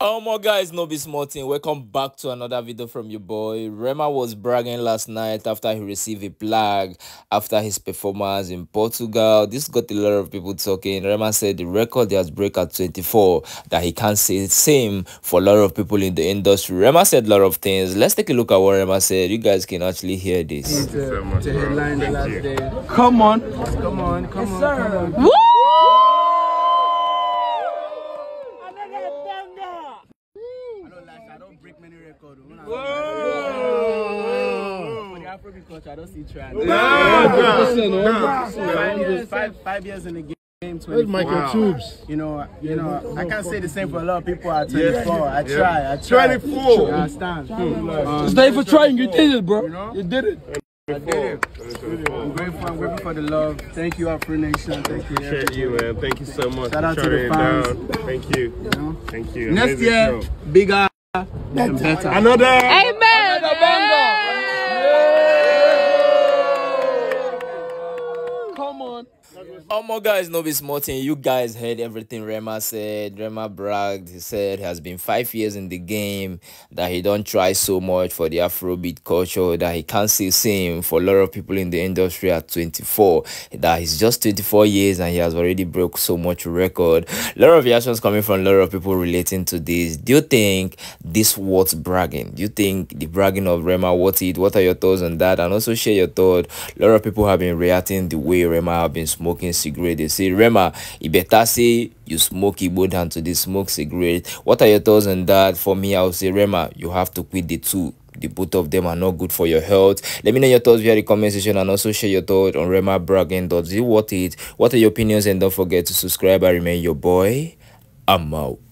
Omo guys, no be small thing. Welcome back to another video from your boy. Rema was bragging last night after he received a plaque after his performance in Portugal. This got a lot of people talking. Rema said the record he has break at 24, that he can't say the same for a lot of people in the industry. Rema said a lot of things. Let's take a look at what Rema said. You guys can actually hear this. Come on. Come on. Come on. Woo! I don't see trans. No. 5 years in the game, 24. Wow. Tubes. You know, I can't say the same for a lot of people at 24. Yeah. I try. 24. I stand. It's not even trying. You did it, bro. You know? You did it. I did it. I'm grateful for the love. Thank you, Afro Nation. Thank you. Appreciate you, man. Thank you so much. Shout out to the fans. Thank you. Thank you. Next year, bigger and better. Another. Amen. Another banger. Omo guys, no be small thing. You guys heard everything Rema said. Rema bragged. He said he has been 5 years in the game, that he don't try so much for the Afrobeat culture, that he can't say same for a lot of people in the industry at 24, that he's just 24 years and he has already broke so much record. A lot of reactions coming from a lot of people relating to this. Do you think this was bragging? Do you think the bragging of Rema worth it? What are your thoughts on that? And also share your thoughts. A lot of people have been reacting the way Rema have been smoking cigarette. They say, Rema, it better say you smoke Igbo than to the smoke cigarette. What are your thoughts on that? For me, I would say, Rema, you have to quit the two. The both of them are not good for your health. Let me know your thoughts via the comment section, and also share your thoughts on Rema bragging. Does it worth it? What are your opinions? And don't forget to subscribe. I remain your boy. I'm out.